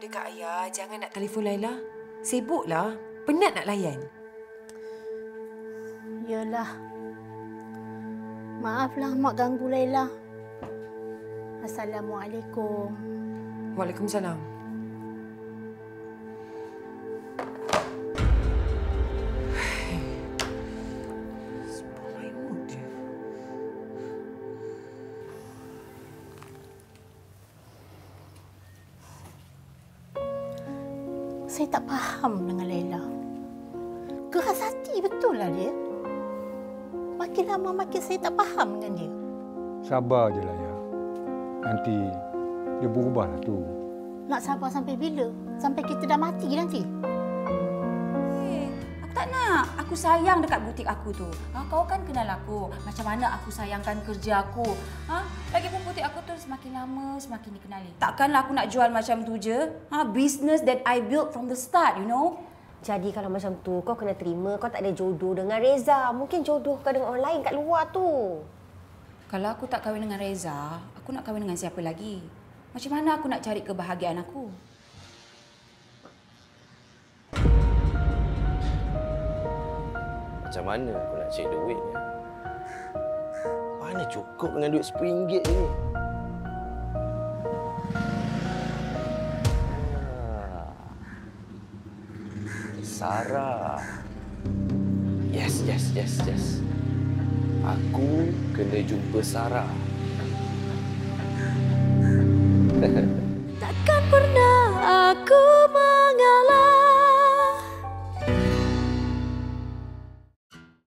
dekat ayah, jangan nak telefon Laila. Sibuklah, penat nak layan. Yalah. Maaflah mak ganggu Laila. Assalamualaikum. Waalaikumsalam. Saya tak faham dengan Laila. Keras hati betul lah dia. Makin lama makin saya tak faham dengan dia. Sabar je Laila. Nanti dia berubahlah tu. Nak sabar sampai bila? Sampai kita dah mati nanti? Hey, aku tak nak. Aku sayang dekat butik aku tu. Ha, kau kan kenal aku. Macam mana aku sayangkan kerja aku. Ha? Lagipun butik aku tu semakin lama, semakin dikenali. Takkanlah aku nak jual macam tu je. Ha? Business that I built from the start, you know. Jadi kalau macam tu, kau kena terima kau tak ada jodoh dengan Reza. Mungkin jodoh kau dengan orang lain kat luar tu. Kalau aku tak kahwin dengan Reza, aku nak kahwin dengan siapa lagi? Macam mana aku nak cari kebahagiaan aku? Macam mana aku nak cari duitnya? Mana cukup dengan duit RM10 ni? Sarah. Yes. Aku kena jumpa Sarah. Takkan pernah.